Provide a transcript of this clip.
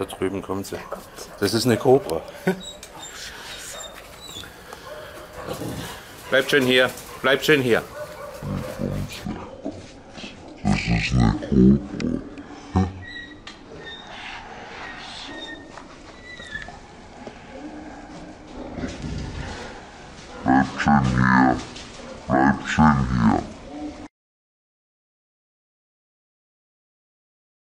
Da drüben kommt sie. Das ist eine Kobra. Bleibt schön hier. Bleibt schön hier. Das ist eine Kobra. Bleibt schön hier. Bleibt schön hier.